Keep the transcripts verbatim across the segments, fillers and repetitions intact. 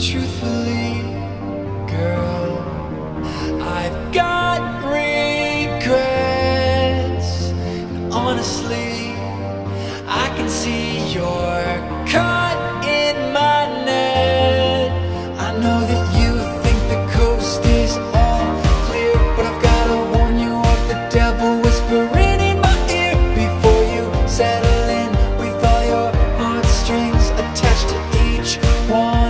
truthfully, girl, I've got regrets. And honestly, I can see you're cut in my net. I know that you think the coast is all clear, but I've gotta warn you of the devil whispering in my ear. Before you settle in with all your heartstrings attached to each one.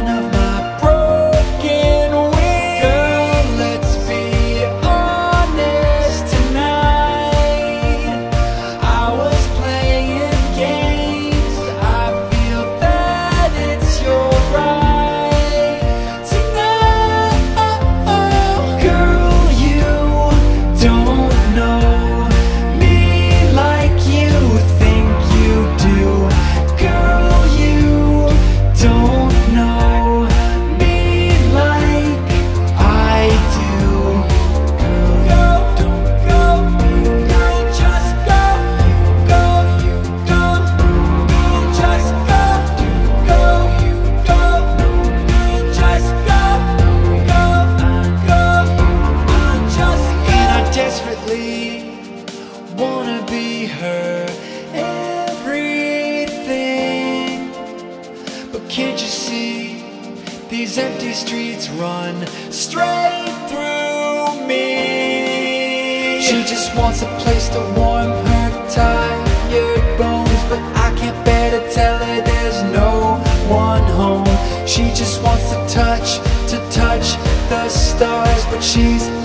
Wanna be her everything, but can't you see these empty streets run straight through me? She just wants a place to warm her tired bones, but I can't bear to tell her there's no one home. She just wants to touch, to touch the stars, but she's